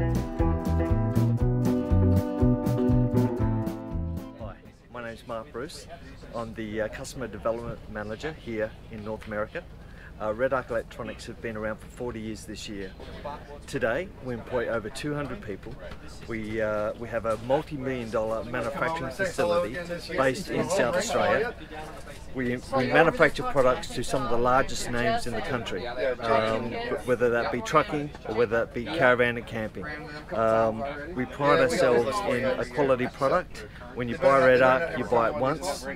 Hi, my name is Mark Bruce. I'm the Customer Development Manager here in North America. REDARC Electronics have been around for 40 years this year. Today we employ over 200 people. We have a multi-million-dollar manufacturing facility based in South Australia. We manufacture products to some of the largest names in the country, whether that be trucking or whether that be caravan and camping. We pride ourselves in a quality product. When you buy REDARC, you buy it once.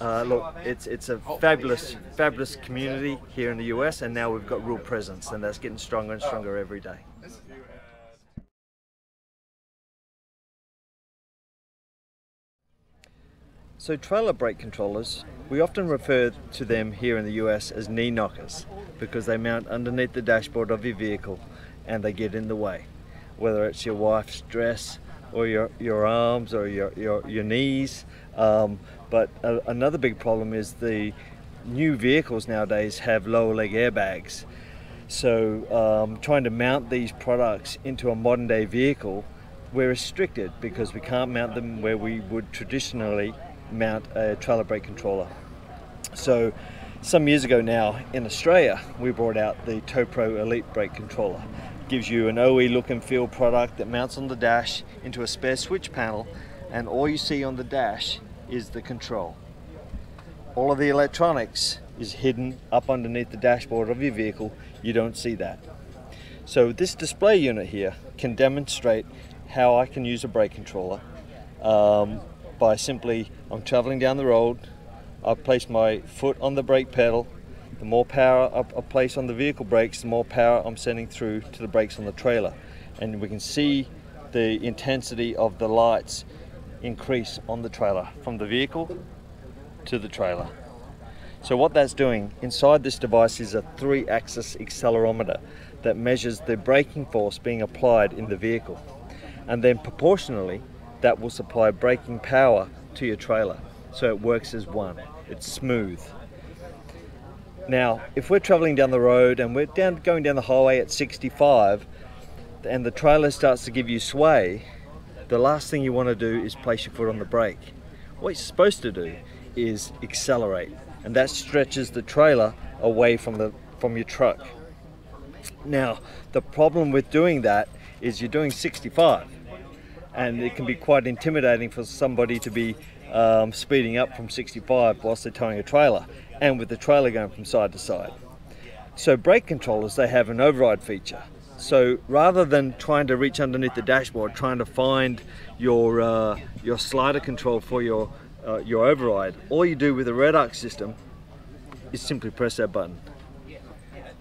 Look, it's a fabulous community here in the US, and now we've got real presence, and that's getting stronger and stronger every day. So trailer brake controllers, we often refer to them here in the US as knee knockers because they mount underneath the dashboard of your vehicle and they get in the way. Whether it's your wife's dress or your arms or your knees. But another big problem is the new vehicles nowadays have lower leg airbags. So trying to mount these products into a modern day vehicle, we're restricted because we can't mount them where we would traditionally mount a trailer brake controller. So some years ago now in Australia we brought out the TowPro Elite Brake Controller. It gives you an OE look and feel product that mounts on the dash into a spare switch panel, and all you see on the dash is the control. All of the electronics is hidden up underneath the dashboard of your vehicle. You don't see that. So this display unit here can demonstrate how I can use a brake controller by simply, I'm traveling down the road, I place my foot on the brake pedal. The more power I place on the vehicle brakes, the more power I'm sending through to the brakes on the trailer. And we can see the intensity of the lights increase on the trailer, from the vehicle to the trailer. So what that's doing, inside this device is a 3-axis accelerometer that measures the braking force being applied in the vehicle. And then proportionally, that will supply braking power to your trailer. So it works as one, it's smooth. Now, if we're traveling down the road and we're going down the highway at 65, and the trailer starts to give you sway, the last thing you want to do is place your foot on the brake. What you're supposed to do is accelerate, and that stretches the trailer away from your truck. Now, the problem with doing that is you're doing 65. And it can be quite intimidating for somebody to be speeding up from 65 whilst they're towing a trailer, and with the trailer going from side to side. So brake controllers, they have an override feature. So rather than trying to reach underneath the dashboard, trying to find your slider control for your override, all you do with the REDARC system is simply press that button.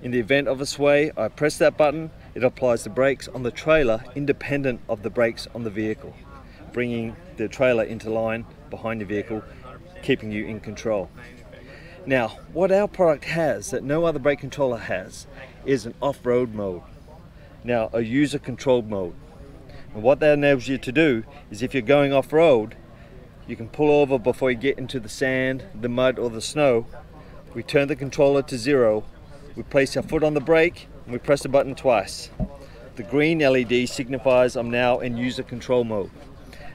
In the event of a sway, I press that button. It applies the brakes on the trailer independent of the brakes on the vehicle, bringing the trailer into line behind your vehicle, keeping you in control. Now, what our product has that no other brake controller has is an off-road mode. Now, a user-controlled mode. And what that enables you to do is if you're going off-road, you can pull over before you get into the sand, the mud, or the snow. We turn the controller to 0, we place our foot on the brake, and we press the button twice. The green LED signifies I'm now in user control mode.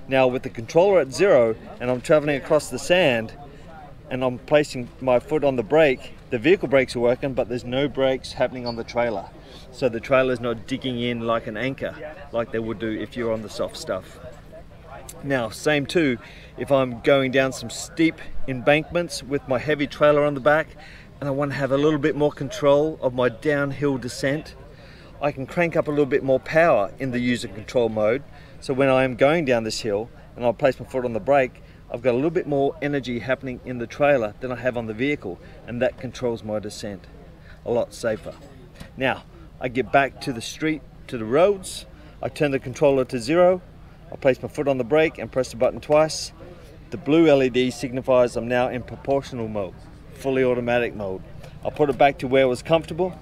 Now with the controller at 0 and I'm traveling across the sand and I'm placing my foot on the brake, the vehicle brakes are working but there's no brakes happening on the trailer. So the trailer's not digging in like an anchor like they would do if you're on the soft stuff. Now same too, if I'm going down some steep embankments with my heavy trailer on the back, and I want to have a little bit more control of my downhill descent, I can crank up a little bit more power in the user control mode. So when I am going down this hill and I place my foot on the brake, I've got a little bit more energy happening in the trailer than I have on the vehicle, and that controls my descent. A lot safer. Now, I get back to the street, to the roads, I turn the controller to 0, I place my foot on the brake and press the button twice. The blue LED signifies I'm now in proportional mode. Fully automatic mode. I'll put it back to where it was comfortable,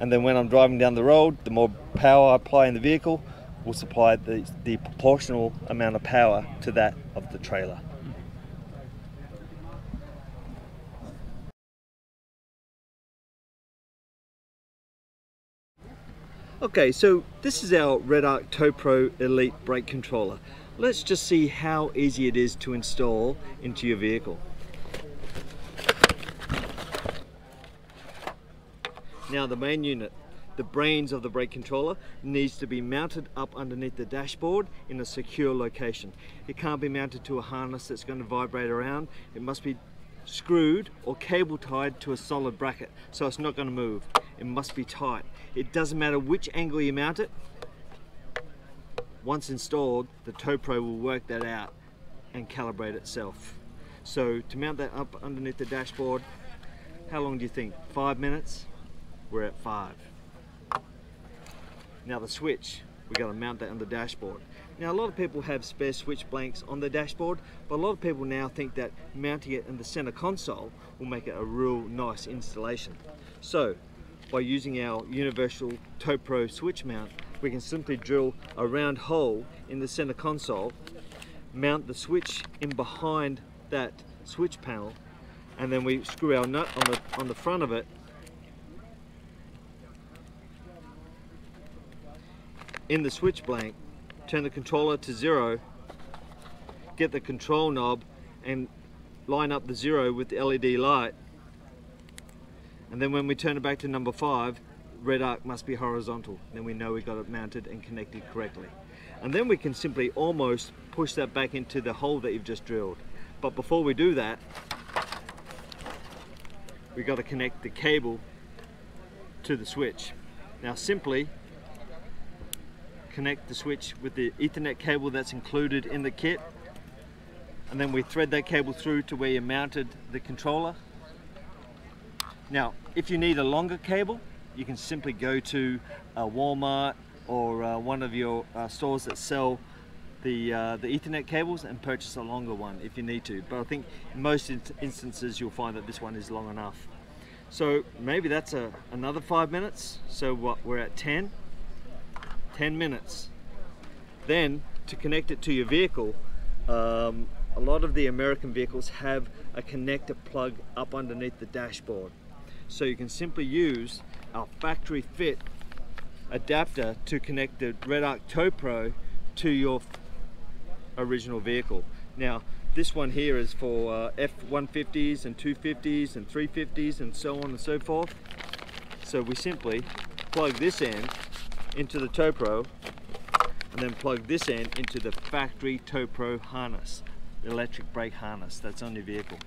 and then when I'm driving down the road, the more power I apply in the vehicle will supply the proportional amount of power to that of the trailer. Okay, so this is our REDARC TowPro Elite Brake Controller. Let's just see how easy it is to install into your vehicle. Now the main unit, the brains of the brake controller, needs to be mounted up underneath the dashboard in a secure location. It can't be mounted to a harness that's going to vibrate around. It must be screwed or cable tied to a solid bracket, so it's not going to move. It must be tight. It doesn't matter which angle you mount it. Once installed, the TowPro will work that out and calibrate itself. So to mount that up underneath the dashboard, how long do you think? 5 minutes? We're at 5. Now the switch, we're going to mount that on the dashboard. Now a lot of people have spare switch blanks on the dashboard, but a lot of people now think that mounting it in the center console will make it a real nice installation. So by using our universal TowPro switch mount, we can simply drill a round hole in the center console, mount the switch in behind that switch panel, and then we screw our nut on the front of it in the switch blank, turn the controller to 0, get the control knob and line up the 0 with the LED light. And then when we turn it back to number 5, REDARC must be horizontal. Then we know we got it mounted and connected correctly. And then we can simply almost push that back into the hole that you've just drilled. But before we do that, we got to connect the cable to the switch. Now simply connect the switch with the Ethernet cable that's included in the kit. And then we thread that cable through to where you mounted the controller. Now, if you need a longer cable, you can simply go to Walmart or one of your stores that sell the Ethernet cables and purchase a longer one if you need to. But I think in most instances you'll find that this one is long enough. So maybe that's another 5 minutes. So what, we're at 10 minutes. Then to connect it to your vehicle, a lot of the American vehicles have a connector plug up underneath the dashboard. So you can simply use our factory fit adapter to connect the REDARC TowPro to your original vehicle. Now this one here is for F-150s and 250s and 350s and so on and so forth. So we simply plug this end into the TowPro and then plug this end into the factory TowPro harness, electric brake harness that's on your vehicle.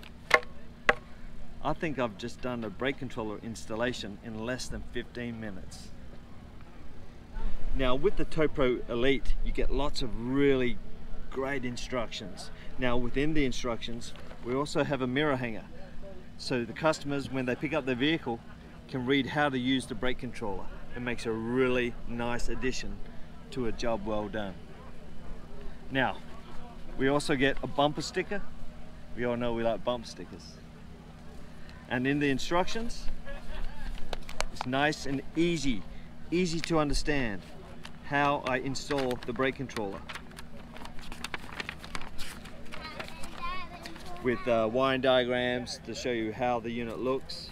I think I've just done a brake controller installation in less than 15 minutes. Now with the TowPro Elite, you get lots of really great instructions. Now within the instructions, we also have a mirror hanger. So the customers, when they pick up their vehicle, can read how to use the brake controller. It makes a really nice addition to a job well done. Now, we also get a bumper sticker. We all know we like bumper stickers. And in the instructions, it's nice and easy to understand how I install the brake controller with wiring diagrams to show you how the unit looks,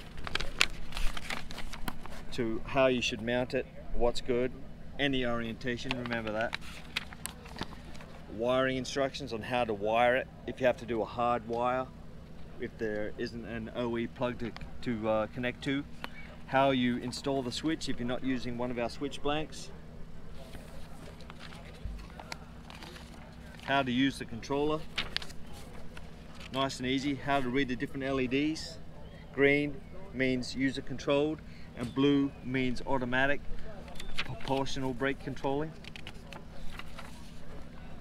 to how you should mount it, what's good, any orientation, remember that, wiring instructions on how to wire it, if you have to do a hard wire, if there isn't an OE plug to connect to, how you install the switch if you're not using one of our switch blanks, how to use the controller, nice and easy, how to read the different LEDs. Green means user controlled and blue means automatic proportional brake controlling.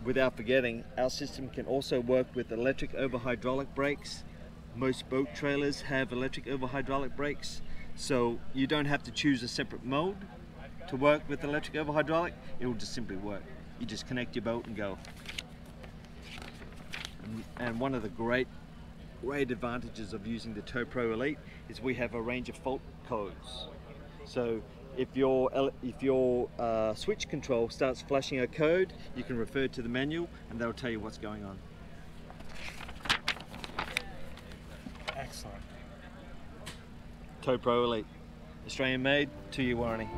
Without forgetting, our system can also work with electric over hydraulic brakes. Most boat trailers have electric over hydraulic brakes, so you don't have to choose a separate mode to work with electric over hydraulic. It will just simply work. You just connect your boat and go. And one of the great advantages of using the TowPro Elite is we have a range of fault codes. So if your switch control starts flashing a code, you can refer to the manual and they'll tell you what's going on. Excellent. TowPro Elite. Australian made, 2-year warranty.